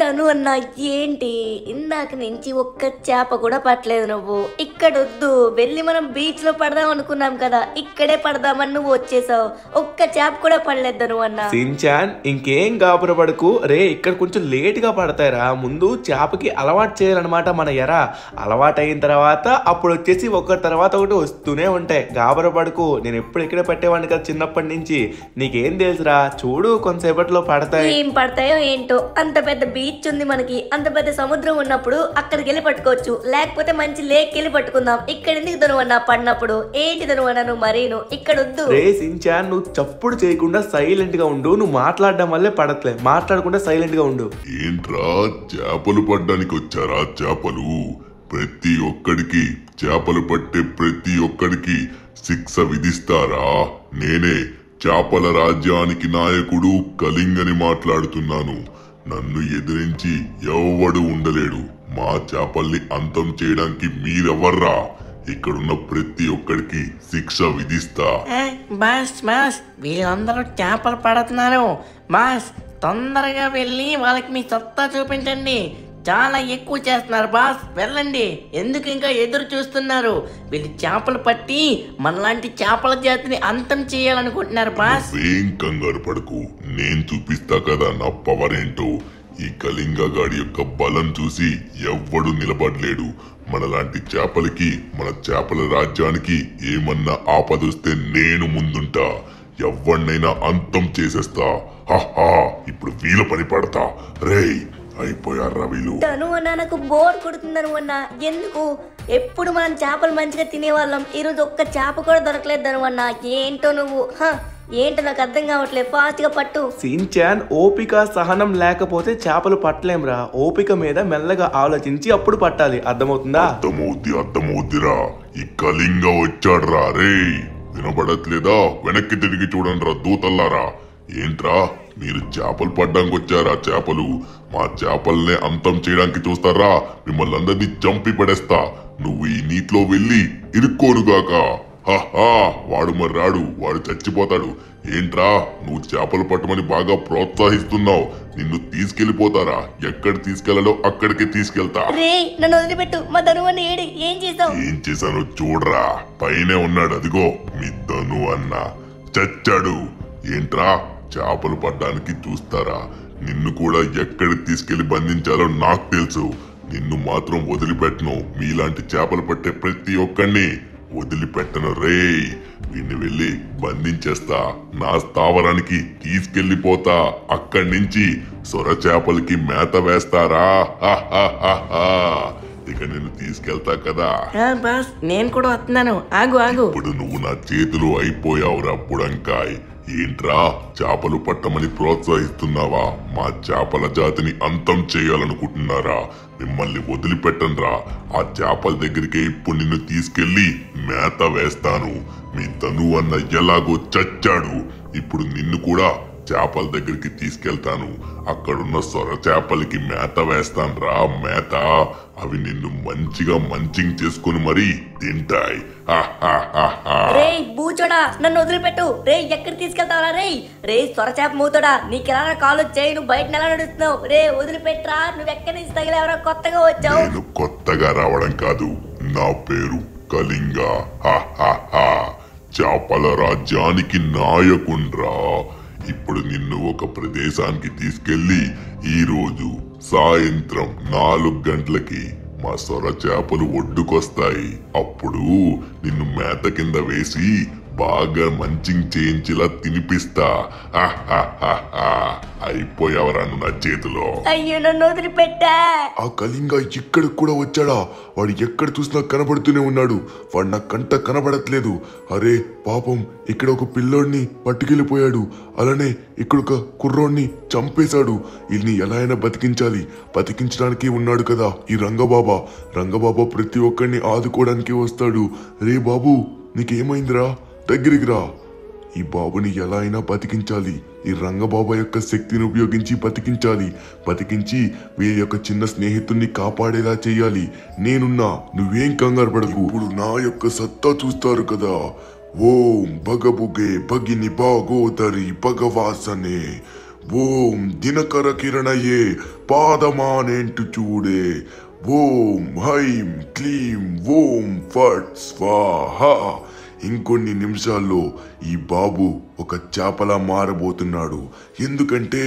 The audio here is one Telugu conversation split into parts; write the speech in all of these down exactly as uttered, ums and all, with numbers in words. धनु अन्ना ఏంటి ఇందాక నుంచి ఒక్క చేప కూడా పట్టలేదు నువ్వు ఇక్కడ వద్దు వెళ్ళి మనం బీచ్ లో పడదాం అనుకున్నాం కదా ఇక్కడే పడదామని నువ్వు వచ్చేసావు ఒక్క చేప కూడా పడలేదు ధను అన్న సిన్చాన్ ఇంకేం గాబరపడకు రే ఇక్కడ కొంచెం లేట్ గా పడతారా ముందు చేపకి అలవాటు చేయాలన్నమాట మన ఎరా అలవాటైన తర్వాత అప్పుడు వచ్చేసి ఒక్క తర్వాత ఒకటి వస్తూనే ఉంటాయి గాబరపడకు నేను ఎప్పుడు ఇక్కడ పట్టేవాడిని కదా చిన్నప్పటి నుంచి నీకేం తెలుసురా చూడు కొంచెంసేపట్లో పడతాయి ఏం పడతాయో ఏంటో అంత పెద్ద బీచ్ ఉంది మనకి అంత పెద్ద సముద్రం ఉన్నప్పుడు అక్కడికి వెళ్ళి పట్టుకోవచ్చు లేకపోతే మంచి లేక్ వెళ్ళి పట్టుకుందాం ఇక్కడ ఎందుకు ధనువన్న పడినప్పుడు ఏంటి ధనువన్న నువ్వు మరీను ఇక్కడ వద్దు రే సిన్చాన్ నువ్వు చప్పుడు చేయకుండా సైలెంట్ గా ఉండు నువ్వు మాట్లాడడం వల్లే పడట్లే మాట్లాడకుండా సైలెంట్ గా ఉండు ఏంట్రా చేపలు పడడానికి వచ్చారా చేపలు ప్రతి ఒక్కడికి చేపలు పట్టే ప్రతి ఒక్కడికి శిక్ష విధిస్తారా నేనే చేపల రాజ్యానికి నాయకుడు కళింగని మాట్లాడుతున్నాను నన్ను ఎదిరించి ఎవ్వడు ఉండలేడు మా చేపల్ని అంతం చేయడానికి మీరెవర్రా ఇక్కడున్న ప్రతి ఒక్కడికి శిక్ష విధిస్తా బాస్ బాస్ వీళ్ళందరూ చేపలు పడుతున్నారు బాస్ తొందరగా వెళ్ళి వాళ్ళకి మీ సత్తా చూపించండి చాలా ఎక్కువ చేస్తున్నారు బాస్ వెళ్ళండి ఎందుకు ఇంకా ఎదురు చూస్తున్నారు వీళ్ళు చేపలు పట్టి మనలాంటి చేపల జాతిని అంతం చేయాలనుకుంటున్నారు బాస్ ఏం కంగారు పడకు నేను చూపిస్తా కదా నా పవర్ ఏంటో ఈ కళింగ గాడి యొక్క బలం చూసి ఎవ్వడు నిలబడలేడు మనలాంటి చేపలకి మన చేపల రాజ్యానికి ఏమన్నా ఆపదొస్తే నేను ముందుంటా ఎవ్వడినైనా అంతం చేసేస్తా హహా ఇప్పుడు వీళ్ళ పని పడతా రే తను అన్న నాకు బోర్ కొడుతుందను అన్న ఎందుకు ఎప్పుడు మనం చేపలు మంచిగా తినేవాళ్ళం ఈ రోజు ఒక్క చేప కూడా దొరకలేదు ధను అన్న ఏంటో నువ్వు ఏంటో నాకు అర్థం కావట్లేదు ఫాస్ట్ గా పట్టు సిన్చాన్ ఓపిక సహనం లేకపోతే చేపలు పట్టలేంరా ఓపిక మీద మెల్లగా ఆలోచించి అప్పుడు పట్టాలి అర్థమవుతుందా అర్థమవుద్ది అర్థమవుద్దిరా ఈ కళింగ వచ్చాడ్రా రే వినబడట్లేదా వెనక్కి తిరిగి చూడండి రా దూతల్లారా ఏంట్రా మీరు చేపలు పడ్డానికి వచ్చారా చేపలు మా చేపల్నే అంతం చేయడానికి చూస్తారా మిమ్మల్ని అందరినీ చంపి పడేస్తా నువ్వు ఈ నీటిలో వెళ్ళి ఇరుక్కోనుగాక హా వాడు మరి రాడు వాడు చచ్చిపోతాడు ఏంట్రా నువ్వు చేపలు పట్టమని బాగా ప్రోత్సహిస్తున్నావు నిన్ను తీసుకెళ్లిపోతారా ఎక్కడ తీసుకెళ్లాలో అక్కడికి తీసుకెళ్తా ఏం చేశానో చూడరా పైనే ఉన్నాడు అదిగో మీ ధను అన్న చచ్చాడు ఏంట్రా చేపలు పడ్డానికి చూస్తారా నిన్ను కూడా ఎక్కడికి తీసుకెళ్లి బంధించాలో నాకు తెలుసు నిన్ను మాత్రం వదిలిపెట్టను మీలాంటి చేపలు పట్టే ప్రతి ఒక్కడిని వదిలిపెట్టను రే వీడిని వెళ్ళి బంధించేస్తా నా స్థావరానికి తీసుకెళ్లిపోతా అక్కడి నుంచి సొర చేపలకి మేత వేస్తారా ఇక నేను తీసుకెళ్తా కదా నేను కూడా వస్తున్నాను ఆగు ఆగు ఇప్పుడు నువ్వు నా చేతులు అయిపోయావురా బుడంకాయ్ ఏంట్రా చేపలు పట్టమని ప్రోత్సహిస్తున్నావా మా చేపల జాతిని అంతం చేయాలనుకుంటున్నారా మిమ్మల్ని వదిలిపెట్టనురా ఆ చేపల దగ్గరికి ఇప్పుడు నిన్ను తీసుకెళ్లి మేత వేస్తాను మీ ధను అన్న ఎలాగో చచ్చాడు ఇప్పుడు నిన్ను కూడా చేపల దగ్గరికి తీసుకెళ్తాను అక్కడున్న సొర చేపలకి మేత వేస్తాను రా మేత అవి నిన్ను మంచిగా మంచింగ్ చేసుకుని మరీ తింటాయి నన్ను వదిలిపెట్టు రే ఎక్కడ తీసుకెళ్తావరా రే రే సొర చేప మూతోడా నీకు ఎలా కాలు చేయి నువ్వు బయట ఎలా నడుస్తున్నావు రే వదిలిపెట్టరా నువ్వు ఎక్కడి నుంచి తగిలేవరా కొత్తగా వచ్చావు నేను కొత్తగా రావడం కాదు నా పేరు కళింగ చేపల రాజ్యానికి నాయకుండ్రా ఇప్పుడు నిన్ను ఒక ప్రదేశానికి తీసుకెళ్లి ఈ రోజు సాయంత్రం నాలుగు గంటలకి మా సొర చేపలు ఒడ్డుకొస్తాయి అప్పుడు నిన్ను మేత కింద వేసి బాగా మంచింగ్ చేయించేలా తినిపిస్తా అయిపోయావరా నా చేతిలో అయ్యో నన్ను వదిలిపెట్టా ఆ కళింగ ఇక్కడికి కూడా వచ్చాడా వాడు ఎక్కడ చూసినా కనబడుతూనే ఉన్నాడు వాడు నా కంట కనబడట్లేదు అరే పాపం ఇక్కడ ఒక పిల్లోడిని పట్టుకెళ్ళిపోయాడు అలానే ఇక్కడొక కుర్రోడిని చంపేశాడు వీళ్ళని ఎలా అయినా బతికించాలి బతికించడానికి ఉన్నాడు కదా ఈ రంగబాబా రంగబాబా ప్రతి ఒక్కరిని ఆదుకోవడానికి వస్తాడు రే బాబు నీకేమైందిరా దగ్గరికి రా ఈ బాబుని ఎలా అయినా బతికించాలి ఈ రంగబాబా యొక్క శక్తిని ఉపయోగించి బతికించాలి బతికించి వీరి యొక్క చిన్న స్నేహితుడిని కాపాడేలా చేయాలి నేనున్నా నువ్వేం కంగారు పడకు ఇప్పుడు నా యొక్క సత్తా చూస్తారు కదా ఓం భగబుగే భగిని బాగోదరి భగవాసనే ಓಂ ದಿನಕರ ಕಿರಣಯೇ ಪಾದಮಾನೆಂಟು ಚೂಡೆ ಓಂ ಹೈಂ ಕ್ಲೀಂ ಓಂ ಫಟ್ ಸ್ವಾಹಾ। ఇంకొన్ని నిమిషాల్లో ఈ బాబు ఒక చేపలా మారబోతున్నాడు, ఎందుకంటే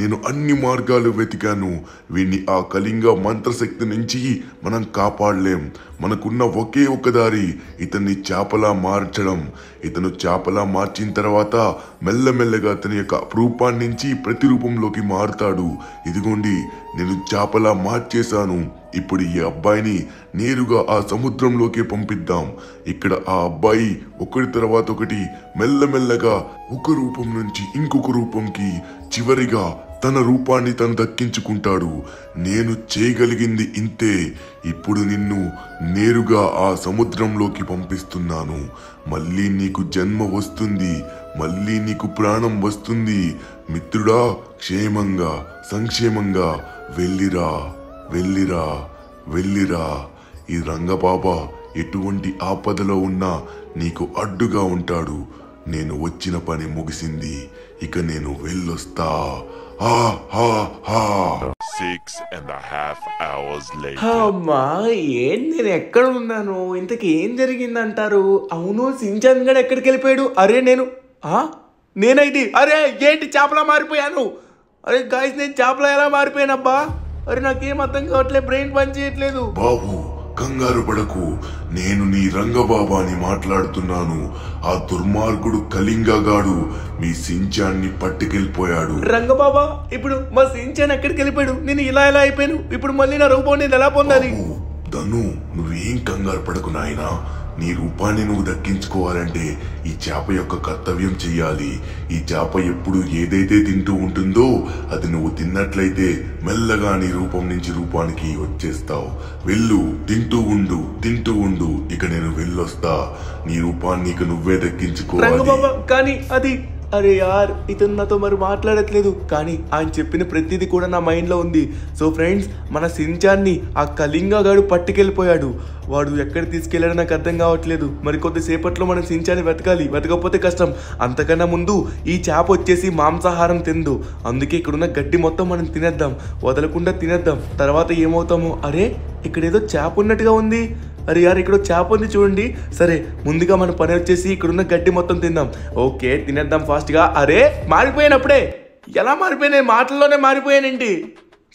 నేను అన్ని మార్గాలు వెతికాను, వీడిని ఆ కళింగ మంత్రశక్తి నుంచి మనం కాపాడలేం, మనకున్న ఒకే ఒక దారి ఇతన్ని చేపలా మార్చడం। ఇతను చేపలా మార్చిన తర్వాత మెల్లమెల్లగా అతని యొక్క రూపాన్ని నుంచి ప్రతిరూపంలోకి మారుతాడు। ఇదిగోండి నేను చేపలా మార్చేశాను, ఇప్పుడు ఈ అబ్బాయిని నేరుగా ఆ సముద్రంలోకి పంపిద్దాం। ఇక్కడ ఆ అబ్బాయి ఒకటి తర్వాత ఒకటి మెల్లమెల్లగా ఒక రూపం నుంచి ఇంకొక రూపంకి చివరిగా తన రూపాన్ని తను దక్కించుకుంటాడు। నేను చేయగలిగింది ఇంతే, ఇప్పుడు నిన్ను నేరుగా ఆ సముద్రంలోకి పంపిస్తున్నాను, మళ్ళీ నీకు జన్మ వస్తుంది, మళ్ళీ నీకు ప్రాణం వస్తుంది, మిత్రుడా క్షేమంగా సంక్షేమంగా వెళ్ళిరా వెళ్ళిరా వెళ్ళిరా। ఈ రంగబాబా ఎటువంటి ఆపదలో ఉన్నా నీకు అడ్డుగా ఉంటాడు। నేను వచ్చిన పని ముగిసింది, ఇక నేను వెళ్ళొస్తా। అమ్మా ఏం నేను ఎక్కడ ఉన్నాను, ఇంతకీ ఏం జరిగిందంటారు? అవును సించాన్ గడ ఎక్కడికి వెళ్ళిపోయాడు? అరే నేను నేనైతే అరే ఏంటి చేపలా మారిపోయాను? అరే గాయస్ నేను చేపలా ఎలా మారిపోయానబ్బా? అరే నాకేం అర్థం కావట్లేదు, బ్రెయిన్ పని చేయట్లేదు। బాబు కంగారు పడకు, నేను నీ రంగబాబాని మాట్లాడుతున్నాను। ఆ దుర్మార్గుడు కళింగగాడు మీ సించాన్ని పట్టుకెళ్ళిపోయాడు। రంగబాబా ఇప్పుడు మా సించాన్ ఎక్కడికి వెళ్ళిపోయాడు? నేను ఇలా ఎలా అయిపోయాను? ఇప్పుడు మళ్ళీ నా రూపం నేను ఎలా పొందాలి? ధను నువ్వేం కంగారు పడకు నాయనా, నీ రూపాన్ని నువ్వు దక్కించుకోవాలంటే ఈ చేప యొక్క కర్తవ్యం చెయ్యాలి। ఈ చేప ఎప్పుడు ఏదైతే తింటూ ఉంటుందో అది నువ్వు తిన్నట్లయితే మెల్లగా నీ రూపం నుంచి రూపానికి వచ్చేస్తావు। వెళ్ళు, తింటూ ఉండు తింటూ ఉండు, ఇక నేను వెళ్ళొస్తా, నీ రూపాన్ని ఇక నువ్వే దక్కించుకోవాలి। కానీ అది అరే యార్ ఇతను నాతో మరి మాట్లాడట్లేదు, కానీ ఆయన చెప్పిన ప్రతిదీ కూడా నా మైండ్లో ఉంది। సో ఫ్రెండ్స్ మన సించాన్ని ఆ కళింగగాడు పట్టుకెళ్ళిపోయాడు, వాడు ఎక్కడ తీసుకెళ్ళాడో నాకు అర్థం కావట్లేదు। మరి కొద్దిసేపట్లో మనం సించాన్ని వెతకాలి, వెతకపోతే కష్టం। అంతకన్నా ముందు ఈ చేప వచ్చేసి మాంసాహారం తిందు, అందుకే ఇక్కడున్న గడ్డి మొత్తం మనం తినేద్దాం, వదలకుండా తినేద్దాం, తర్వాత ఏమవుతామో। అరే ఇక్కడేదో చేప ఉన్నట్టుగా ఉంది, అరే యార్ ఇక్కడ చేప ఉంది చూడండి, సరే ముందుగా మన పని వచ్చేసి ఇక్కడున్న గడ్డి మొత్తం తిందాం, ఓకే తినేద్దాం ఫాస్ట్గా। అరే మారిపోయినప్పుడే ఎలా మారిపోయినాయి, మాటల్లోనే మారిపోయానండి।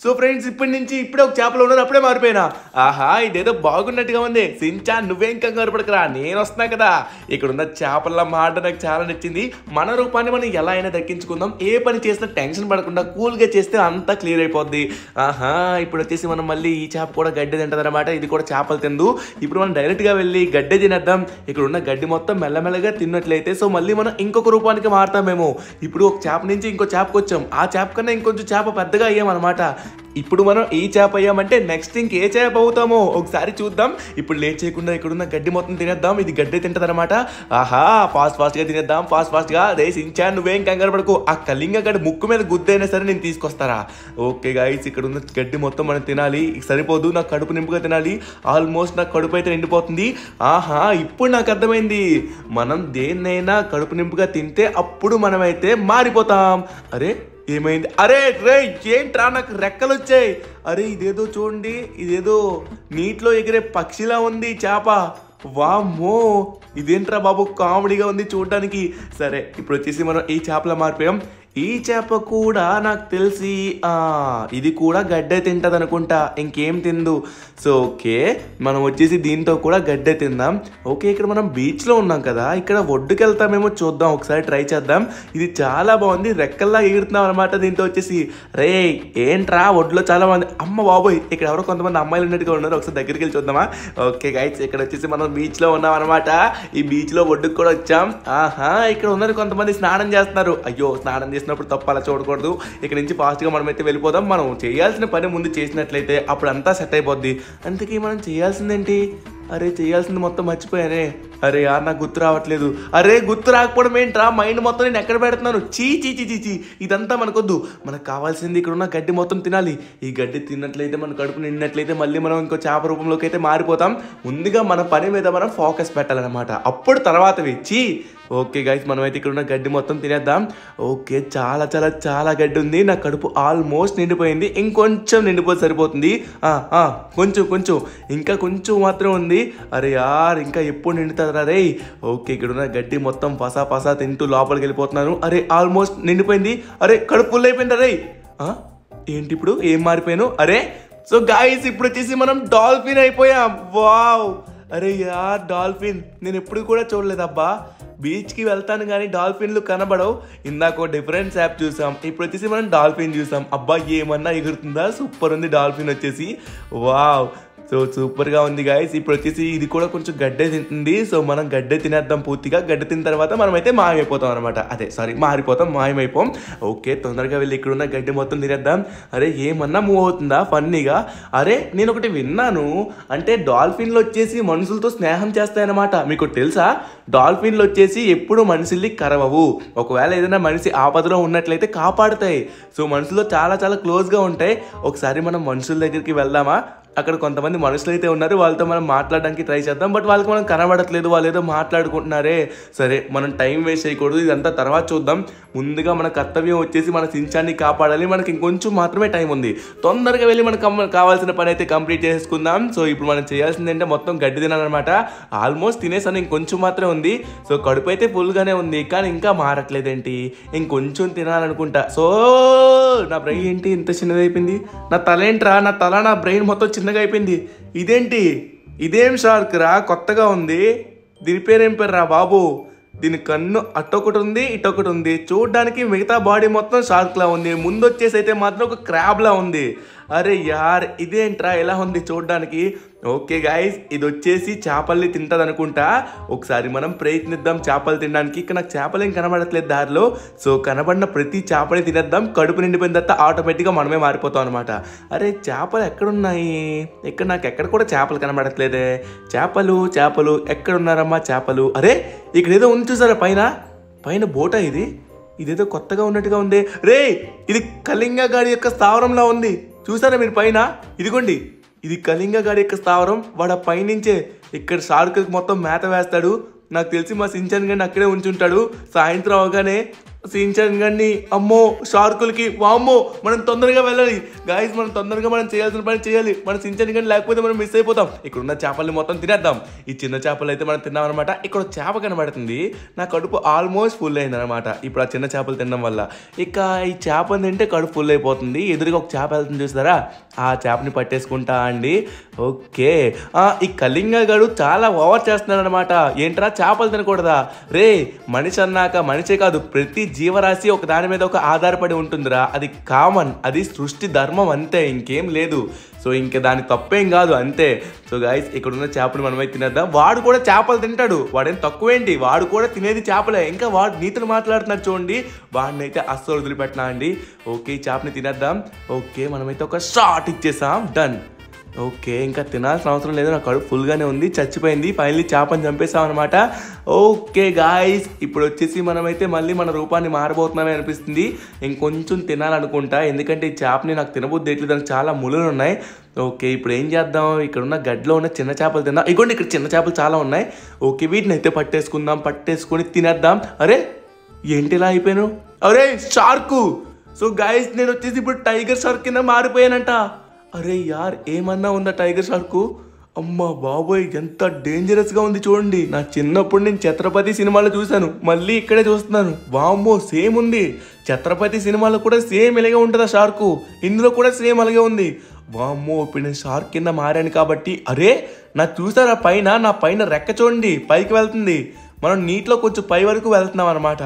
సో ఫ్రెండ్స్ ఇప్పటి నుంచి ఇప్పుడే ఒక చేపలు ఉన్నాను, అప్పుడే మారిపోయినా, ఆహా ఇదేదో బాగున్నట్టుగా ఉంది। సించా నువ్వేం కంగారు పడకరా, నేను వస్తున్నా కదా। ఇక్కడున్న చేపల మాట నాకు చాలా నచ్చింది, మన రూపాన్ని మనం ఎలా అయినా దక్కించుకుందాం, ఏ పని చేసినా టెన్షన్ పడకుండా కూల్గా చేస్తే అంతా క్లియర్ అయిపోద్ది। ఆహా ఇప్పుడు వచ్చేసి మనం మళ్ళీ ఈ చేప కూడా గడ్డి తింటదనమాట, ఇది కూడా చేపలు తిందు, ఇప్పుడు మనం డైరెక్ట్గా వెళ్ళి గడ్డి తినేద్దాం। ఇక్కడ ఉన్న గడ్డి మొత్తం మెల్లమెల్లగా తిన్నట్లయితే సో మళ్ళీ మనం ఇంకొక రూపానికి మారుతాం మేము। ఇప్పుడు ఒక చేప నుంచి ఇంకో చేపకు వచ్చాం, ఆ చేప కన్నా ఇంకొంచెం చేప పెద్దగా అయ్యామన్నమాట। ఇప్పుడు మనం ఈ చేప అయ్యామంటే నెక్స్ట్ ఇంకే చేప అవుతామో ఒకసారి చూద్దాం। ఇప్పుడు లేట్ చేయకుండా ఇక్కడున్న గడ్డి మొత్తం తినేద్దాం, ఇది గడ్డి తింటదనమాట। ఆహా ఫాస్ట్ ఫాస్ట్గా తినేద్దాం, ఫాస్ట్ ఫాస్ట్గా రేసి ఇంచా నువ్వేం కంగారు పడకు, ఆ కళింగ గడ్డి ముక్కు మీద గుద్దైనా సరే నేను తీసుకొస్తారా। ఓకే గాయస్ ఇక్కడ ఉన్న గడ్డి మొత్తం మనం తినాలి, సరిపోదు నాకు కడుపు నింపుగా తినాలి, ఆల్మోస్ట్ నాకు కడుపు అయితే నిండిపోతుంది। ఆహా ఇప్పుడు నాకు అర్థమైంది, మనం దేన్నైనా కడుపు నింపుగా తింటే అప్పుడు మనమైతే మారిపోతాం। అరే ఏమైంది? అరే రే ఏంట్రా నాకు రెక్కలు వచ్చాయి, అరే ఇదేదో చూడండి ఇదేదో నీటిలో ఎగిరే పక్షిలా ఉంది చేప, వామ్మో ఇదేంట్రా బాబు కామెడీగా ఉంది చూడడానికి। సరే ఇప్పుడు వచ్చేసి మనం ఈ చేపలా మారిపోయాం, ఈ చేప కూడా నాకు తెలిసి ఇది కూడా గడ్డే తింటది అనుకుంటా, ఇంకేం తిందు। సో ఓకే మనం వచ్చేసి దీంతో కూడా గడ్డే తిందాం। ఓకే ఇక్కడ మనం బీచ్లో ఉన్నాం కదా, ఇక్కడ ఒడ్డుకెళ్తామేమో చూద్దాం, ఒకసారి ట్రై చేద్దాం, ఇది చాలా బాగుంది, రెక్కల్లా ఎగురుతున్నాం అనమాట దీంతో వచ్చేసి। రే ఏంట్రా ఒడ్లో చాలా మంది, అమ్మ బాబోయ్ ఇక్కడ ఎవరో కొంతమంది అమ్మాయిలు ఉన్నట్టుగా ఉన్నారు, ఒకసారి దగ్గరికి వెళ్ళి చూద్దామా। ఓకే గైస్ ఇక్కడ వచ్చేసి మనం బీచ్లో ఉన్నాం అనమాట, ఈ బీచ్లో ఒడ్డుకు కూడా వచ్చాం। ఆహా ఇక్కడ ఉన్నారు కొంతమంది స్నానం చేస్తున్నారు, అయ్యో స్నానం చేసి ప్పుడు తప్ప అలా చూడకూడదు, ఇక్కడ నుంచి ఫాస్ట్గా మనమైతే వెళ్ళిపోదాం, మనం చేయాల్సిన పని ముందు చేసినట్లయితే అప్పుడు అంతా సెట్ అయిపోద్ది। అందుకే మనం చేయాల్సిందేంటి? అరే చేయాల్సింది మొత్తం మర్చిపోయానే, అరే యార్ నాకు గుర్తు రావట్లేదు, అరే గుర్తు రాకపోవడం ఏంట్రా మైండ్ మొత్తం నేను ఎక్కడ పెడుతున్నాను, చీ చీ చీ చీ చీ ఇదంతా మనకొద్దు, మనకు కావాల్సింది ఇక్కడ ఉన్న గడ్డి మొత్తం తినాలి. ఈ గడ్డి తిన్నట్లయితే మన కడుపు నిండినట్లయితే మళ్ళీ మనం ఇంకో చేప రూపంలోకి అయితే మారిపోతాం. ముందుగా మన పని మీద మనం ఫోకస్ పెట్టాలన్నమాట, అప్పుడు తర్వాతవి. చీ ఓకే గైస్ మనమైతే ఇక్కడ ఉన్న గడ్డి మొత్తం తినేద్దాం. ఓకే చాలా చాలా చాలా గడ్డి ఉంది, నా కడుపు ఆల్మోస్ట్ నిండిపోయింది, ఇంకొంచెం నిండిపోతే సరిపోతుంది, కొంచెం కొంచెం ఇంకా కొంచెం మాత్రం ఉంది. అరే యార్ ఇంకా ఎప్పుడు నిండుతారా రే. ఓకే ఇక్కడ ఉన్న గడ్డి మొత్తం పసా పసా తింటూ లోపలికి వెళ్ళిపోతున్నాను. అరే ఆల్మోస్ట్ నిండిపోయింది, అరే కడుపు ఫుల్ అయిపోయింది. అరే ఏంటి ఇప్పుడు ఏం మారిపోయాను? అరే సో గైస్ ఇప్పుడు వచ్చేసి మనం డాల్ఫిన్ అయిపోయాం. వావ్ అరే యార్ డాల్ఫిన్ నేను ఎప్పుడు కూడా చూడలేదబ్బా, బీచ్కి వెళ్తాను కానీ డాల్ఫిన్లు కనబడవు. ఇందాక డిఫరెంట్ యాప్ చూసాం, ఇప్పుడు వచ్చేసి మనం డాల్ఫిన్ చూసాం. అబ్బా ఏమన్నా ఎగురుతుందా, సూపర్ ఉంది డాల్ఫిన్ వచ్చేసి. వావ్ సో సూపర్గా ఉంది గాయస్. ఇప్పుడు వచ్చేసి ఇది కూడా కొంచెం గడ్డే తింటుంది, సో మనం గడ్డే తినేద్దాం పూర్తిగా. గడ్డ తిన్న తర్వాత మనమైతే మాయమైపోతాం అనమాట, అదే సారీ మారిపోతాం, మాయమైపోం. ఓకే తొందరగా వెళ్ళి ఇక్కడ ఉన్న గడ్డి మొత్తం తినేద్దాం. అరే ఏమన్నా మూవ్ అవుతుందా ఫన్నీగా? అరే నేను ఒకటి విన్నాను, అంటే డాల్ఫిన్లు వచ్చేసి మనుషులతో స్నేహం చేస్తాయన్నమాట. మీకు తెలుసా డాల్ఫిన్లు వచ్చేసి ఎప్పుడు మనుషుల్ని కరవవు, ఒకవేళ ఏదైనా మనిషి ఆపదలో ఉన్నట్లయితే కాపాడుతాయి. సో మనుషులతో చాలా చాలా క్లోజ్గా ఉంటాయి. ఒకసారి మనం మనుషుల దగ్గరికి వెళ్దామా? అక్కడ కొంతమంది మనుషులు అయితే ఉన్నారు, వాళ్ళతో మనం మాట్లాడడానికి ట్రై చేద్దాం. బట్ వాళ్ళకి మనం కనబడట్లేదు, వాళ్ళు ఏదో మాట్లాడుకుంటున్నారే. సరే మనం టైం వేస్ట్ చేయకూడదు, ఇదంతా తర్వాత చూద్దాం. ముందుగా మన కర్తవ్యం వచ్చేసి మన సించాన్ని కాపాడాలి. మనకి ఇంకొంచెం మాత్రమే టైం ఉంది, తొందరగా వెళ్ళి మనకు కావాల్సిన పని అయితే కంప్లీట్ చేసుకుందాం. సో ఇప్పుడు మనం చేయాల్సింది అంటే మొత్తం గడ్డి తినాలన్నమాట. ఆల్మోస్ట్ తినేసాను, ఇంకొంచెం మాత్రమే ఉంది. సో కడుపు అయితే ఫుల్గానే ఉంది, కానీ ఇంకా మారట్లేదేంటి, ఇంకొంచెం తినాలనుకుంటా. సో నా బ్రెయిన్ ఏంటి ఇంత చిన్నదైపోయింది, నా తల ఏంట్రా, నా తల నా బ్రెయిన్ మొత్తం చిన్నగా అయిపోయింది. ఇదేంటి, ఇదేం షార్క్ రా, కొత్తగా ఉంది, దీని పేరేం పేరు రా బాబు? దీని కన్ను అట్టొకటి ఉంది, ఇటొకటి ఉంది, చూడడానికి మిగతా బాడీ మొత్తం షార్క్లా ఉంది, ముందు వచ్చేసి అయితే మాత్రం ఒక క్రాబ్లా ఉంది. అరే యార్ ఇదేంట్రా ఎలా ఉంది చూడడానికి? ఓకే గాయస్ ఇది వచ్చేసి చేపల్ని తింటుంది అనుకుంటా, ఒకసారి మనం ప్రయత్నిద్దాం చేపలు తినడానికి. ఇక్కడ నాకు చేపలేం కనబడట్లేదు దారిలో, సో కనబడిన ప్రతి చేపని తినేద్దాం. కడుపు నిండిపోయిన తర్వాత ఆటోమేటిక్గా మనమే మారిపోతాం అనమాట. అరే చేపలు ఎక్కడున్నాయి? ఇక్కడ నాకు ఎక్కడ కూడా చేపలు కనబడట్లేదే. చేపలు చేపలు ఎక్కడున్నారమ్మా చేపలు? అరే ఇక్కడ ఏదో ఉంది చూసారా పైన, పైన బోటా, ఇది ఇదేదో కొత్తగా ఉన్నట్టుగా ఉంది. రే ఇది కళింగ గాడి యొక్క స్థావరంలా ఉంది, చూసారా మీరు పైన? ఇదిగోండి ఇది కళింగ గాడి యొక్క స్థావరం, వాడు పైనుంచే ఇక్కడ షార్కులకు మొత్తం మేత వేస్తాడు. నాకు తెలిసి మా సించన్ గారిని అక్కడే ఉంచుంటాడు. సాయంత్రం అవగానే సించన్ గారిని అమ్మో షార్కులకి వామ్మో మనం తొందరగా వెళ్ళాలి గాయస్, మనం తొందరగా మనం చేయాల్సిన పని చేయాలి. మన సించన్ గారిని లేకపోతే మనం మిస్ అయిపోతాం. ఇక్కడున్న చేపల్ని మొత్తం తినేద్దాం, ఈ చిన్న చేపలు అయితే మనం తిన్నాం అనమాట. ఇక్కడ చేప కనబడుతుంది, నా కడుపు ఆల్మోస్ట్ ఫుల్ అయింది అనమాట ఇప్పుడు ఆ చిన్న చేపలు తినడం వల్ల. ఇక ఈ చేపని తింటే కడుపు ఫుల్ అయిపోతుంది. ఎదురుగా ఒక చేప వెళ్తుంది చూస్తారా, ఆ చేపని పట్టేసుకుంటా అండి. ఓకే ఈ కళింగ గారు చాలా ఓవర్ చేస్తున్నాడు అనమాట. ఏంట్రా చేపలు తినకూడదా? రే మనిషి అన్నాక మనిషే కాదు, ప్రతి జీవరాశి ఒక దాని మీద ఒక ఆధారపడి ఉంటుందిరా, అది కామన్, అది సృష్టి ధర్మం, అంతే ఇంకేం లేదు. సో ఇంక దాని తప్పేం కాదు, అంతే. సో గాయస్ ఇక్కడున్న చేపలు మనమై తినేద్దాం. వాడు కూడా చేపలు తింటాడు, వాడేం తక్కువేంటి, వాడు కూడా తినేది చేపలే. ఇంకా వాడు నీతులు మాట్లాడుతున్నాడు చూడండి, వాడిని అయితే అస్సలు వదిలిపెట్టినా అండి. ఓకే చేపని తినేద్దాం. ఓకే మనమైతే ఒక షాట్ ఇచ్చేసాం, డన్. ఓకే ఇంకా తినాల్సిన అవసరం లేదు, నా కడుపు ఫుల్గానే ఉంది, చచ్చిపోయింది. ఫైనలీ చేపని చంపేసాం అనమాట. ఓకే గాయస్ ఇప్పుడు వచ్చేసి మనమైతే మళ్ళీ మన రూపాన్ని మారబోతున్నామే అనిపిస్తుంది. ఇంకొంచెం తినాలనుకుంటా, ఎందుకంటే ఈ చేపని నాకు తినబుద్ధి ఎట్లు, దానికి చాలా ములులు ఉన్నాయి. ఓకే ఇప్పుడు ఏం చేద్దాం, ఇక్కడ ఉన్న గడ్డలో ఉన్న చిన్న చేపలు తిందాం. ఇగోండి ఇక్కడ చిన్న చేపలు చాలా ఉన్నాయి. ఓకే వీటిని అయితే పట్టేసుకుందాం, పట్టేసుకొని తినేద్దాం. అరే ఏంటి ఇలా అయిపోయాను? అరే షార్కు! సో గాయస్ నేను వచ్చేసి ఇప్పుడు టైగర్ షార్క్ కింద మారిపోయానంట. అరే యార్ ఏమన్నా ఉందా టైగర్ షార్కు? అమ్మ బాబోయ్ ఎంత డేంజరస్గా ఉంది చూడండి. నా చిన్నప్పుడు నేను ఛత్రపతి సినిమాలో చూశాను, మళ్ళీ ఇక్కడే చూస్తున్నాను. వామ్మో సేమ్ ఉంది, ఛత్రపతి సినిమాలో కూడా సేమ్ ఇలాగే ఉంటుందా షార్కు, ఇందులో కూడా సేమ్ అలాగే ఉంది. వామ్మో ఇప్పుడు నేను షార్క్ కింద మారాను కాబట్టి. అరే నా చూసారా పైన, నా పైన రెక్క చూడండి పైకి వెళ్తుంది, మనం నీటిలో కొంచెం పై వరకు వెళ్తున్నాం అనమాట.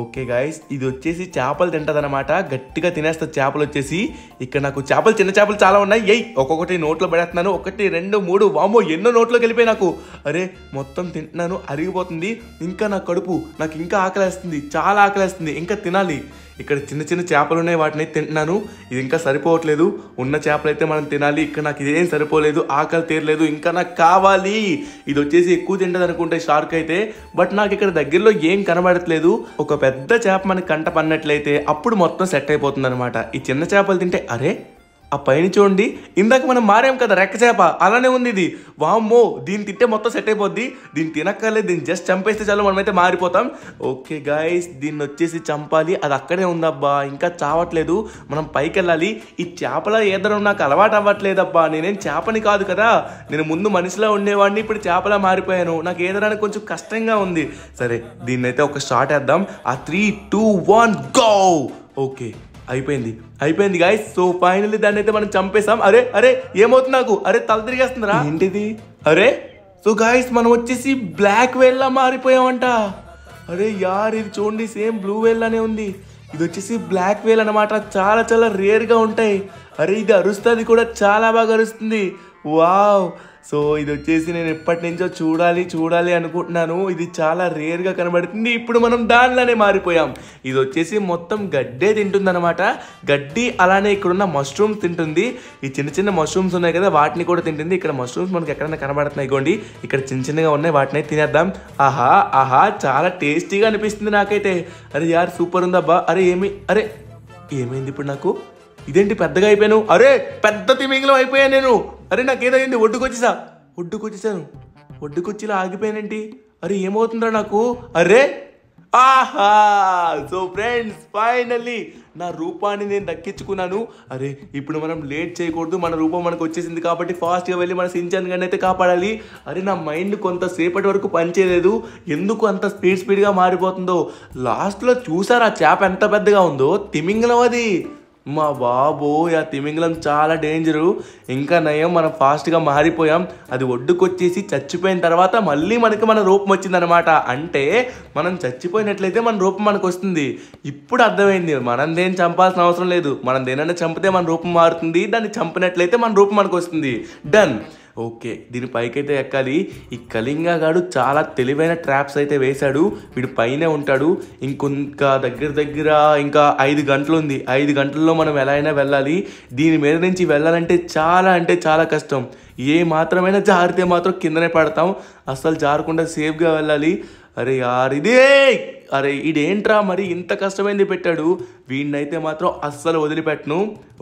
ఓకే గైస్ ఇది వచ్చేసి చేపలు తింటదనమాట. గట్టిగా తినేస్తా చేపలు వచ్చేసి. ఇక్కడ నాకు చేపలు చిన్న చేపలు చాలా ఉన్నాయి. ఎయ్ ఒక్కొక్కటి నోట్లో పెడేస్తున్నాను. ఒకటి రెండు మూడు వామో ఎన్నో నోట్లోకి వెళ్ళిపోయి నాకు అరే మొత్తం తింటున్నాను అరిగిపోతుంది. ఇంకా నా కడుపు నాకు ఇంకా ఆకలేస్తుంది, చాలా ఆకలేస్తుంది, ఇంకా తినాలి. ఇక్కడ చిన్న చిన్న చేపలు ఉన్నాయి, వాటిని తింటున్నాను. ఇది ఇంకా సరిపోవట్లేదు. ఉన్న చేపలైతే మనం తినాలి. ఇక్కడ నాకు ఇదేం సరిపోలేదు, ఆకలి తీరలేదు, ఇంకా నాకు కావాలి. ఇది వచ్చేసి ఎక్కువ తింటది అనుకుంటే షార్క్ అయితే, బట్ నాకు ఇక్కడ దగ్గరలో ఏం కనబడట్లేదు. ఒక పెద్ద చేప మనకి కంట పన్నట్లయితే అప్పుడు మొత్తం సెట్ అయిపోతుంది అనమాట. ఈ చిన్న చేపలు తింటే అరే ఆ పైన చూడండి, ఇందాక మనం మారాం కదా రెక్క చేప అలానే ఉంది. ఇది వామ్మో దీన్ని తింటే మొత్తం సెట్ అయిపోద్ది. దీన్ని తినక్కర్లేదు, దీన్ని జస్ట్ చంపేస్తే చాలు మనమైతే మారిపోతాం. ఓకే గాయస్ దీన్ని వచ్చేసి చంపాలి. అది అక్కడే ఉందబ్బా, ఇంకా చావట్లేదు. మనం పైకి వెళ్ళాలి. ఈ చేపల ఏదైనా నాకు అలవాటు అవ్వట్లేదబ్బా. నేనేం చేపని కాదు కదా, నేను ముందు మనిషిలా ఉండేవాడిని, ఇప్పుడు చేపలా మారిపోయాను. నాకు ఏదైనా కొంచెం కష్టంగా ఉంది. సరే దీన్ని అయితే ఒక షాట్ వేద్దాం. ఆ three two one go. Okay అయిపోయింది, అయిపోయింది గాయస్. సో ఫైనల్లీ దాన్ని అయితే మనం చంపేసాం. అరే అరే ఏమవుతుంది నాకు, అరే తల తిరిగేస్తుందిరా ఏంటిది. అరే సో గాయస్ మనం వచ్చేసి బ్లాక్ వేల్ లా మారిపోయామంట. అరే యార్ ఇది చూడండి సేమ్ బ్లూ వేల్ లానే ఉంది. ఇది వచ్చేసి బ్లాక్ వేల్ అనమాట. చాలా చాలా రేర్గా ఉంటాయి. అరే ఇది అరుస్తుంది కూడా, చాలా బాగా అరుస్తుంది. వావ్ సో ఇది వచ్చేసి నేను ఎప్పటి నుంచో చూడాలి చూడాలి అనుకుంటున్నాను. ఇది చాలా రేర్గా కనబడుతుంది. ఇప్పుడు మనం దానిలానే మారిపోయాం. ఇది వచ్చేసి మొత్తం గడ్డే తింటుంది అనమాట. గడ్డి అలానే ఇక్కడున్న మష్రూమ్స్ తింటుంది. ఈ చిన్న చిన్న మష్రూమ్స్ ఉన్నాయి కదా వాటిని కూడా తింటుంది. ఇక్కడ మష్రూమ్స్ మనకి ఎక్కడైనా కనబడుతున్నాయి ఇగోండి, ఇక్కడ చిన్న చిన్నగా ఉన్నాయి, వాటిని అయితే తినేద్దాం. ఆహా ఆహా చాలా టేస్టీగా అనిపిస్తుంది నాకైతే. అరే యార్ సూపర్ ఉందబ్బా. అరే ఏమి అరే ఏమైంది ఇప్పుడు నాకు, ఇదేంటి పెద్దగా అయిపోయాను. అరే పెద్ద తిమింగలం అయిపోయాను నేను. అరే నాకేదైంది, ఒడ్డుకొచ్చేసా ఒడ్డుకొచ్చేసాను ఒడ్డుకొచ్చిలా ఆగిపోయానండి. అరే ఏమవుతుందా నాకు. అరే ఆహా సో ఫ్రెండ్స్ ఫైనల్లీ నా రూపాన్ని నేను దక్కించుకున్నాను. అరే ఇప్పుడు మనం లేట్ చేయకూడదు, మన రూపం మనకు వచ్చేసింది కాబట్టి ఫాస్ట్గా వెళ్ళి మన సించాన్ గారిని అయితే కాపాడాలి. అరే నా మైండ్ కొంతసేపటి వరకు పనిచేయలేదు, ఎందుకు అంత స్పీడ్ స్పీడ్గా మారిపోతుందో. లాస్ట్లో చూసారు ఆ చేప ఎంత పెద్దగా ఉందో, తిమింగలం అది. మా బాబోయ్ ఆ తిమింగలం చాలా డేంజరు. ఇంకా నయం మనం ఫాస్ట్గా మారిపోయాం. అది ఒడ్డుకొచ్చేసి చచ్చిపోయిన తర్వాత మళ్ళీ మనకి మన రూపం వచ్చిందనమాట. అంటే మనం చచ్చిపోయినట్లయితే మన రూపం మనకు వస్తుంది. ఇప్పుడు అర్థమైంది, మనం దేని చంపాల్సిన అవసరం లేదు. మనం దేనైనా చంపితే మన రూపం మారుతుంది, దాన్ని చంపినట్లయితే మన రూపం మనకు వస్తుంది. డన్. ఓకే దీని పైకైతే ఎక్కాలి. ఈ కళింగ గాడు చాలా తెలివైన ట్రాప్స్ అయితే వేశాడు. వీడు పైనే ఉంటాడు. ఇంకొంత దగ్గర దగ్గర ఇంకా ఐదు గంటలు ఉంది. ఐదు గంటల్లో మనం ఎలా అయినా వెళ్ళాలి. దీని మీద నుంచి వెళ్ళాలంటే చాలా అంటే చాలా కష్టం. ఏ మాత్రమైనా జారితే మాత్రం కిందనే పడతాం. అస్సలు జారకుండా సేఫ్గా వెళ్ళాలి. అరే యార్ ఇదే అరే ఇదేంట్రా మరి ఇంత కష్టమైంది పెట్టాడు. వీడినైతే మాత్రం అస్సలు వదిలిపెట్టను.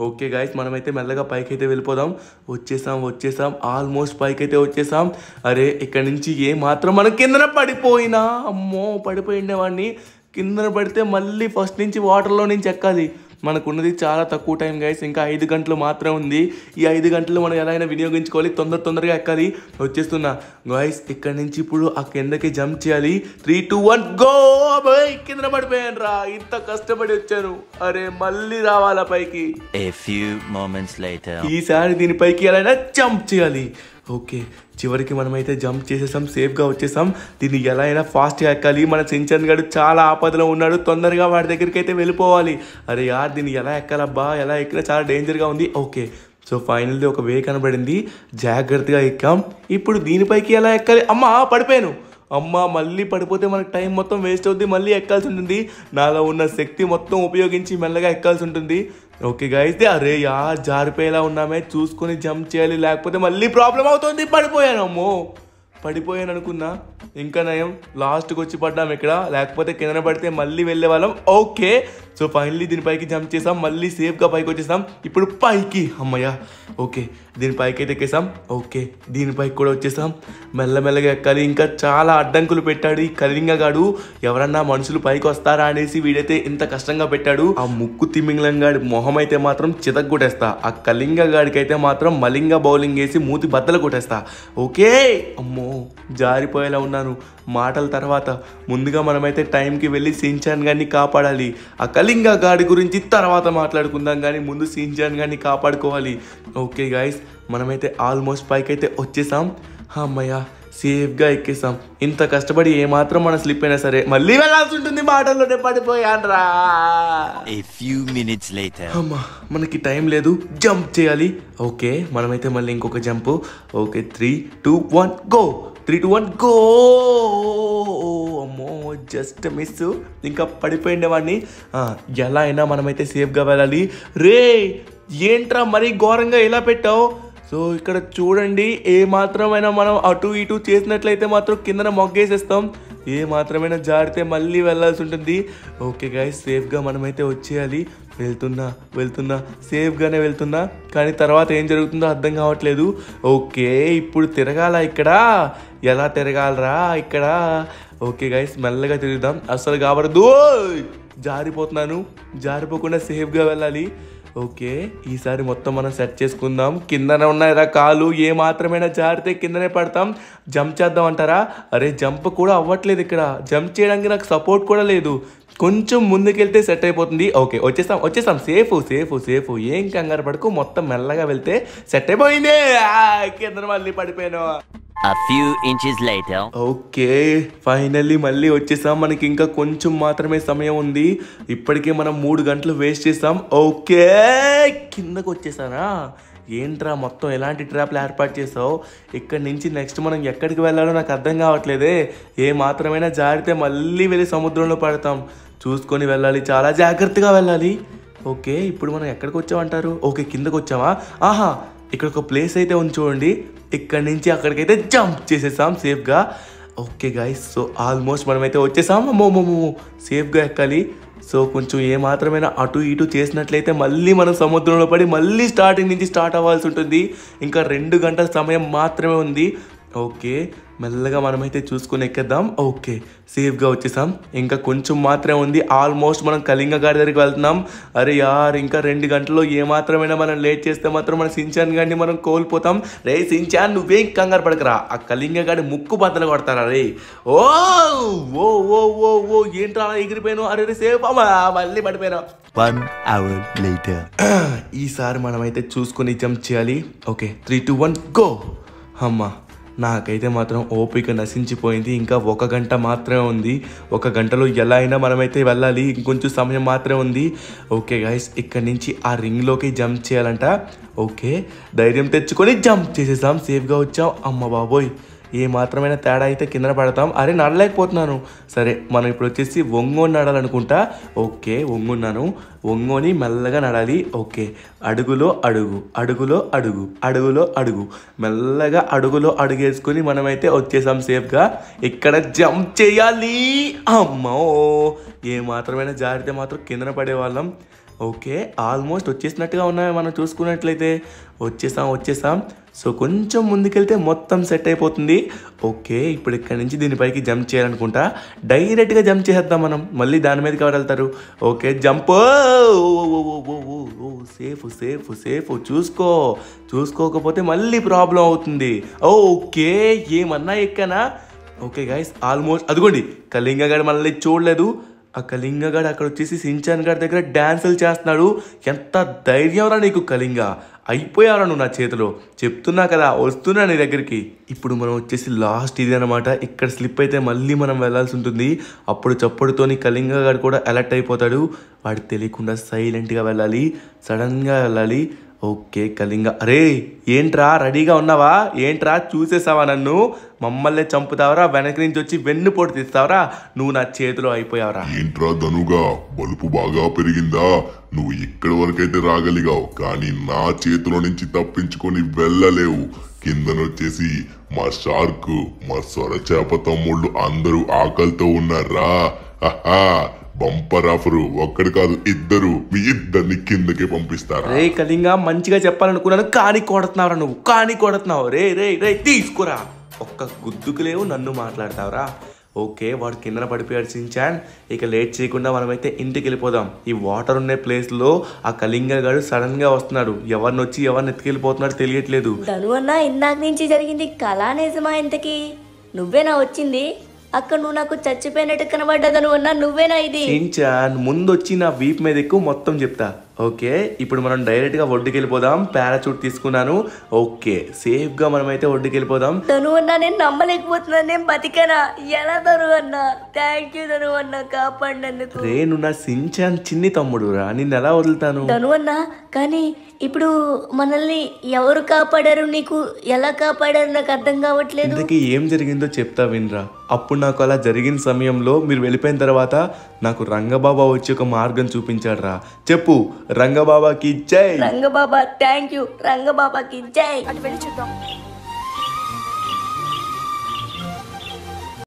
ఓకే గాయస్ మనమైతే మెల్లగా పైకి అయితే వెళ్ళిపోదాం. వచ్చేసాం వచ్చేసాం ఆల్మోస్ట్ పైకి అయితే వచ్చేసాం. అరే ఇక్కడ నుంచి ఏ మాత్రం మనం కిందన పడిపోయినా అమ్మో పడిపోయిండేవాడిని. కిందన పడితే మళ్ళీ ఫస్ట్ నుంచి వాటర్లో నుంచి ఎక్కాలి. మనకున్నది చాలా తక్కువ టైం గైస్, ఇంకా ఐదు గంటలు మాత్రం ఉంది. ఈ ఐదు గంటలు మనం ఎలా అయినా వినియోగించుకోవాలి. తొందర తొందరగా ఎక్కాలి. వచ్చేస్తున్నా గాయస్. ఇక్కడ నుంచి ఇప్పుడు ఆ కిందకి జంప్ చేయాలి. Three two one go. Boy కింద పడిపోయాను రా, ఇంత కష్టపడి వచ్చాను. అరే మళ్ళీ రావాలా పైకి. ఈసారి దీనిపైకి ఎలా అయినా జంప్ చేయాలి. ఓకే చివరికి మనమైతే జంప్ చేసేసాం, సేఫ్గా వచ్చేసాం. దీన్ని ఎలా అయినా ఫాస్ట్గా ఎక్కాలి. మన సించన్ గారు చాలా ఆపదలో ఉన్నాడు, తొందరగా వాడి దగ్గరికి అయితే వెళ్ళిపోవాలి. అరే యార్ దీన్ని ఎలా ఎక్కాలబ్బా, ఎలా ఎక్కినా చాలా డేంజర్గా ఉంది. ఓకే సో ఫైనల్లీ ఒక వే కనబడింది, జాగ్రత్తగా ఎక్కాం. ఇప్పుడు దీనిపైకి ఎలా ఎక్కాలి. అమ్మ పడిపోయాను, అమ్మ మళ్ళీ పడిపోతే మనకు టైం మొత్తం వేస్ట్ అవుద్ది. మళ్ళీ ఎక్కాల్సి ఉంటుంది. నాలో ఉన్న శక్తి మొత్తం ఉపయోగించి మెల్లగా ఎక్కాల్సి ఉంటుంది. ఓకే గాయస్ అరే యా జారిపోయేలా ఉన్నామే, చూసుకొని జంప్ చేయాలి, లేకపోతే మళ్ళీ ప్రాబ్లం అవుతుంది. పడిపోయాను అమ్మో పడిపోయాను అనుకున్నా, ఇంకా నయం లాస్ట్కి వచ్చి పడ్డాం ఇక్కడ, లేకపోతే కింద పడితే మళ్ళీ వెళ్ళే వాళ్ళం. ఓకే సో ఫైనలీ దీనిపైకి జంప్ చేసాం, మళ్ళీ సేఫ్గా పైకి వచ్చేసాం. ఇప్పుడు పైకి అమ్మయ్య. ఓకే దీనిపైకి అయితే ఎక్కేసాం. ఓకే దీనిపైకి కూడా వచ్చేసాం. మెల్లమెల్లగా ఎక్కాలి. ఇంకా చాలా అడ్డంకులు పెట్టాడు ఈ కళింగ గాడు. ఎవరన్నా మనుషులు పైకి వస్తారా అనేసి వీడైతే ఇంత కష్టంగా పెట్టాడు. ఆ ముక్కు తిమింగలం గాడి మొహం అయితే మాత్రం చితగ్గొట్టేస్తా. ఆ కళింగ గాడికైతే మాత్రం మలింగ బౌలింగ్ వేసి మూతి బద్దలు కొట్టేస్తా. ఓకే అమ్మో జారిపోయేలా ఉన్నాను. మాటల తర్వాత ముందుగా మనమైతే టైంకి వెళ్ళి సించాన్ గారిని కాపాడాలి. ఆ కళింగ గాడి గురించి తర్వాత మాట్లాడుకుందాం, కానీ ముందు సించాన్ గారిని కాపాడుకోవాలి. ఓకే గాయస్ మనమైతే ఆల్మోస్ట్ పైకి అయితే వచ్చేసాం. అమ్మయ్య సేఫ్గా ఎక్కేసాం. ఇంత కష్టపడి ఏమాత్రం మనం స్లిప్ అయినా సరే మళ్ళీ వెళ్ళాల్సి ఉంటుంది. మాటల్లోనే పడిపోయాన్రా. అమ్మా మనకి టైం లేదు, జంప్ చేయాలి. ఓకే మనమైతే మళ్ళీ ఇంకొక jump. Okay three two one go, three two one go. అమ్మో జస్ట్ మిస్, ఇంకా పడిపోయిండేవాడిని. ఎలా అయినా మనమైతే సేఫ్గా వెళ్ళాలి. రే ఏంట్రా మరీ ఘోరంగా ఎలా పెట్టావు? సో ఇక్కడ చూడండి, ఏ మాత్రమైనా మనం అటు ఇటు చేసినట్లయితే మాత్రం కిందన మొగ్గేసేస్తాం. ఏ మాత్రమైనా జారితే మళ్ళీ వెళ్ళాల్సి ఉంటుంది. ఓకే గైస్ సేఫ్గా మనమైతే వచ్చేయాలి. వెళ్తున్నా వెళ్తున్నా సేఫ్గానే వెళ్తున్నా, కానీ తర్వాత ఏం జరుగుతుందో అర్థం కావట్లేదు. ఓకే ఇప్పుడు తిరగాల, ఇక్కడ ఎలా తిరగాలరా ఇక్కడ? ఓకే గైస్ మెల్లగా తిరుగుదాం, అస్సలు కాబడదు. జారిపోతున్నాను, జారిపోకుండా సేఫ్గా వెళ్ళాలి. ఓకే ఈసారి మొత్తం మనం సెట్ చేసుకుందాం. కిందనే ఉన్నాయి రా కాలు, ఏ మాత్రమైనా జారితే కిందనే పడతాం. జంప్ చేద్దాం అంటారా? అరే జంప్ కూడా అవ్వట్లేదు, ఇక్కడ జంప్ చేయడానికి నాకు సపోర్ట్ కూడా లేదు. కొంచెం ముందుకెళ్తే సెట్ అయిపోతుంది. ఓకే వచ్చేస్తాం వచ్చేస్తాం, సేఫ్ సేఫ్ సేఫ్, ఏం కంగారు పడకు. మొత్తం మెల్లగా వెళ్తే సెట్ అయిపోయింది. కింద మళ్ళీ పడిపోయాను. A few inches later. Okay finally మళ్ళీ వచ్చేసాం. మనకి ఇంకా కొంచెం మాత్రమే సమయం ఉంది. ఇప్పటికే మనం మూడు గంటలు వేస్ట్ చేసాం. ఓకే కిందకు వచ్చేసానా? ఏంట్రా మొత్తం ఎలాంటి ట్రాప్లు ఏర్పాటు చేసావు? ఇక్కడి నుంచి నెక్స్ట్ మనం ఎక్కడికి వెళ్ళాలో నాకు అర్థం కావట్లేదే. ఏ మాత్రమైనా జారితే మళ్ళీ వెళ్ళి సముద్రంలో పడతాం. చూసుకొని వెళ్ళాలి, చాలా జాగ్రత్తగా వెళ్ళాలి. ఓకే ఇప్పుడు మనం ఎక్కడికి వచ్చామంటారు? ఓకే కిందకు వచ్చామా? ఆహా ఇక్కడ ఒక ప్లేస్ అయితే ఉంది చూడండి. ఇక్కడి నుంచి అక్కడికైతే జంప్ చేసేసాం సేఫ్గా. ఓకే గైస్ సో ఆల్మోస్ట్ మనమైతే వచ్చేసాం. మోమోమో సేఫ్గా ఎక్కాలి. సో కొంచెం ఏమాత్రమైనా అటు ఇటు చేసినట్లయితే మళ్ళీ మనం సముద్రంలో పడి మళ్ళీ స్టార్టింగ్ నుంచి స్టార్ట్ అవ్వాల్సి ఉంటుంది. ఇంకా రెండు గంటల సమయం మాత్రమే ఉంది. ఓకే మెల్లగా మనమైతే చూసుకొని ఎక్కేద్దాం. ఓకే సేఫ్గా వచ్చేసాం, ఇంకా కొంచెం మాత్రమే ఉంది. ఆల్మోస్ట్ మనం కళింగ గారి దగ్గరికి వెళ్తున్నాం. అరే యార్ ఇంకా రెండు గంటల్లో ఏమాత్రమైనా మనం లేట్ చేస్తే మాత్రం మన సించాన్ గారిని మనం కోల్పోతాం. రే సించాన్ నువ్వేం కంగారు పడకరా, ఆ కళింగ గారి ముక్కు బద్దలు కొడతారా రే. ఓ ఓ ఓ ఓ ఓ ఏంట్రా ఎగిరిపోయాను. అరే రే సేఫ్ అమ్మా, మళ్ళీ పడిపోయాను. One hour later. ఈసారి మనమైతే చూసుకొని జంప్ చేయాలి. Okay three two one go. అమ్మా నాకైతే మాత్రం ఓపిక నశించిపోయింది. ఇంకా ఒక గంట మాత్రమే ఉంది. ఒక గంటలో ఎలా అయినా మనమైతే వెళ్ళాలి, ఇంకొంచెం సమయం మాత్రమే ఉంది. ఓకే గైస్ ఇక్కడ నుంచి ఆ రింగ్లోకి జంప్ చేయాలంట. ఓకే ధైర్యం తెచ్చుకొని జంప్ చేసేసాం, సేఫ్గా వచ్చాం. అమ్మ బాబోయ్ ఏ మాత్రమైనా తేడా అయితే కింద పడతాం. అరే నడలేకపోతున్నాను. సరే మనం ఇప్పుడు వచ్చేసి ఒంగోని నడాలనుకుంటా. ఓకే ఒంగున్నాను, ఒంగోని మెల్లగా నడాలి. ఓకే అడుగులో అడుగు, అడుగులో అడుగు, అడుగులో అడుగు, మెల్లగా అడుగులో అడుగేసుకుని మనమైతే వచ్చేసాం సేఫ్గా. ఇక్కడ జంప్ చేయాలి. అమ్మో ఏ మాత్రమైనా జారితే మాత్రం కింద పడేవాళ్ళం. ఓకే ఆల్మోస్ట్ వచ్చేసినట్టుగా ఉన్నాయి మనం చూసుకున్నట్లయితే. వచ్చేసాం వచ్చేసాం సో కొంచెం ముందుకెళ్తే మొత్తం సెట్ అయిపోతుంది. ఓకే ఇప్పుడు ఇక్కడ నుంచి దీనిపైకి జంప్ చేయాలనుకుంటా. డైరెక్ట్గా జంప్ చేసేద్దాం మనం, మళ్ళీ దాని మీదకి ఎవరు వెళ్తారు. Okay jump. Safe safe safe, చూసుకో చూసుకోకపోతే మళ్ళీ ప్రాబ్లం అవుతుంది. ఓకే ఏమన్నా ఎక్కనా? ఓకే గైస్ ఆల్మోస్ట్ అదిగోండి కళింగ గారు మనల్ని చూడలేదు. ఆ కళింగ గారు అక్కడ వచ్చేసి సించాన్ గారి దగ్గర డ్యాన్సులు చేస్తున్నాడు. ఎంత ధైర్యం రా నీకు కళింగ, అయిపోయావరా నువ్వు నా చేతిలో. చెప్తున్నా కదా వస్తున్నా నీ దగ్గరికి. ఇప్పుడు మనం వచ్చేసి లాస్ట్ ఇది అనమాట. ఇక్కడ స్లిప్ అయితే మళ్ళీ మనం వెళ్ళాల్సి ఉంటుంది. అప్పుడు చప్పుడుతోని కళింగ గారు కూడా అలర్ట్ అయిపోతాడు. వాడు తెలియకుండా సైలెంట్గా వెళ్ళాలి, సడన్గా వెళ్ళాలి. ఓకే కళింగ, అరే ఏంట్రా రెడీగా ఉన్నావా? ఏంట్రా చూసేసావా? నన్ను మమ్మల్ని చంపుతావరా? వెనక నుంచి వచ్చి వెన్ను పొడి తీస్తావరా? నువ్వు నా చేతిలో అయిపోయావరా? ఏంట్రా ధనుగా బలుపు బాగా పెరిగిందా? నువ్వు ఇక్కడి వరకైతే రాగలిగావు, కానీ నా చేతిలో నుంచి తప్పించుకొని వెళ్ళలేవు. కిందనొచ్చేసి మా షార్క్, మా సొర చేప తమ్ముళ్ళు అందరూ ఆకలితో ఉన్నారా? హహా బంపర్ ఆఫర్, ఒక్కడు కాదు ఇద్దరు, మీ ఇద్దరిని కిందకే పంపిస్తారు. రే కళింగ మంచిగా చెప్పాలనుకున్నాను, కానీ కొడుతున్నావురా నువ్వు, కానీ కొడుతున్నావు. రే రే రే తీసుకురా, ఒక్క గుద్దుకు లేవు నన్ను మాట్లాడతావురా. ఓకే వాడు కిందన పడిపోయాడు సించాన్. ఇక లేట్ చేయకుండా మనమైతే ఇంటికి వెళ్ళిపోదాం. ఈ వాటర్ ఉండే ప్లేస్లో ఆ కళింగ గారు సడన్గా వస్తున్నాడు. ఎవరిని వచ్చి ఎవరిని ఎత్తుకెళ్ళిపోతున్నాడు తెలియట్లేదు. తనువన్నా ఇందాక నుంచి జరిగింది కళా నిజమా? ఇంతకి నువ్వేనా వచ్చింది? అక్కడ నువ్వు నాకు చచ్చిపోయినట్టు కనబడ్డదను అన్నా, నువ్వేనా ఇది? ముందొచ్చి నా వీప్ మీద ఎక్కువ మొత్తం చెప్తా. ఓకే ఇప్పుడు మనం డైరెక్ట్ గా ఒడ్డుకి వెళ్ళిపోదాం. పారాచూట్ తీసుకున్నాను. ఓకే సేఫ్ గా మనం అయితే ఒడ్డుకి వెళ్ళిపోదాం. తనువన్న నేను నమ్మలేకపోతున్నాను. నేను బతికనా ఎలా తనువన్న? థాంక్యూ తనువన్న కాపాడినందుకు. నేను నా సించాన్ చిన్ని తమ్ముడు రా, నిన్ను ఎలా వదులుతాను తనువన్న? కానీ ఇప్పుడు మనల్ని ఎవరు కాపాడారు? నీకు ఎలా కాపాడారు నాకు అర్థం కావట్లేదు. ఇంతకీ ఏం జరిగిందో చెప్తా వినరా. అప్పుడు నాకు అలా జరిగిన సమయంలో మీరు వెళ్ళిపోయిన తర్వాత నాకు రంగబాబా వచ్చి ఒక మార్గం చూపించాడు రా. చెప్పు రంగబాబాకి జై. Ranga Baba thank you. రంగబాబాకి జై. అటు వెళ్ళి చూద్దాం.